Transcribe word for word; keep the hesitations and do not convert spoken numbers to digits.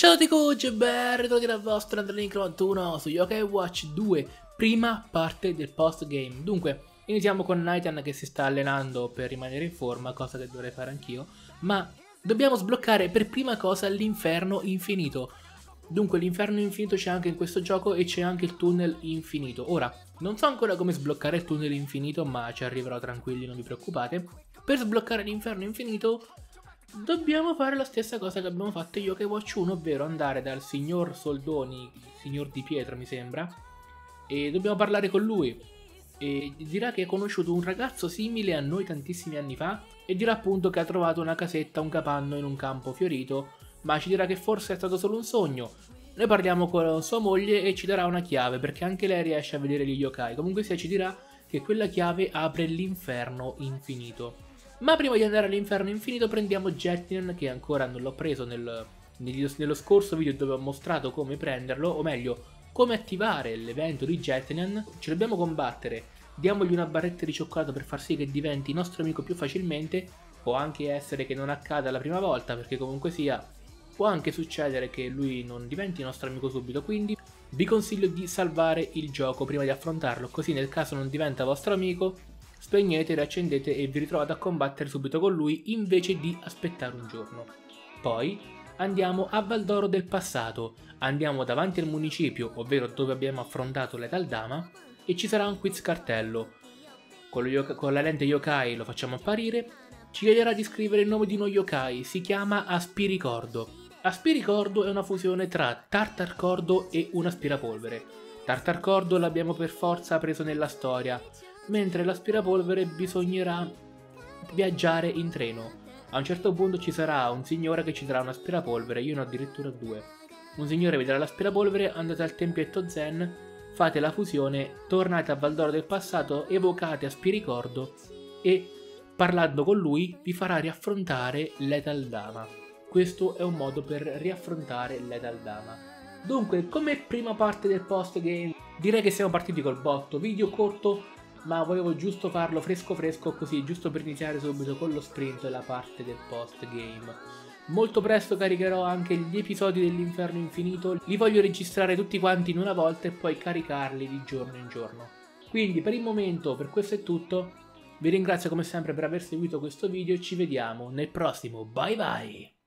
Ciao a tutti e benvenuti dal vostro AndreLink novantuno su Yokai Watch due, prima parte del post game. Dunque, iniziamo con Nathan che si sta allenando per rimanere in forma, cosa che dovrei fare anch'io, ma dobbiamo sbloccare per prima cosa l'inferno infinito. Dunque l'inferno infinito c'è anche in questo gioco e c'è anche il tunnel infinito. Ora, non so ancora come sbloccare il tunnel infinito, ma ci arriverò tranquilli, non vi preoccupate. Per sbloccare l'inferno infinito dobbiamo fare la stessa cosa che abbiamo fatto in Yokai Watch uno, ovvero andare dal signor Soldoni, signor Di Pietro mi sembra, e dobbiamo parlare con lui, e dirà che ha conosciuto un ragazzo simile a noi tantissimi anni fa e dirà appunto che ha trovato una casetta, un capanno in un campo fiorito, ma ci dirà che forse è stato solo un sogno. Noi parliamo con sua moglie e ci darà una chiave, perché anche lei riesce a vedere gli yokai. Comunque sia, ci dirà che quella chiave apre l'inferno infinito. Ma prima di andare all'inferno infinito prendiamo Jetnian, che ancora non l'ho preso nel, nel, nello scorso video dove ho mostrato come prenderlo, o meglio, come attivare l'evento di Jetnian. Ce dobbiamo combattere, diamogli una barretta di cioccolato per far sì che diventi nostro amico più facilmente, può anche essere che non accada la prima volta, perché comunque sia può anche succedere che lui non diventi nostro amico subito, quindi vi consiglio di salvare il gioco prima di affrontarlo, così nel caso non diventa vostro amico spegnete, riaccendete e vi ritrovate a combattere subito con lui invece di aspettare un giorno. Poi andiamo a Valdoro del passato, andiamo davanti al municipio, ovvero dove abbiamo affrontato Letaldama, e ci sarà un quiz cartello. Con, con la lente yokai lo facciamo apparire, ci chiederà di scrivere il nome di uno yokai, si chiama Aspiricordo. Aspiricordo è una fusione tra Tartacordo e un aspirapolvere. Tartacordo l'abbiamo per forza preso nella storia, mentre l'aspirapolvere bisognerà viaggiare in treno. A un certo punto ci sarà un signore che ci darà un aspirapolvere, io ne ho addirittura due. Un signore vi darà l'aspirapolvere, andate al tempietto zen, fate la fusione, tornate a Valdoro del passato, evocate Aspiricordo e parlando con lui vi farà riaffrontare Letaldama. Questo è un modo per riaffrontare Letaldama. Dunque, come prima parte del post game direi che siamo partiti col botto, video corto, ma volevo giusto farlo fresco fresco così, giusto per iniziare subito con lo sprint e la parte del post game. Molto presto caricherò anche gli episodi dell'inferno infinito, li voglio registrare tutti quanti in una volta e poi caricarli di giorno in giorno. Quindi per il momento, per questo è tutto, vi ringrazio come sempre per aver seguito questo video e ci vediamo nel prossimo, bye bye!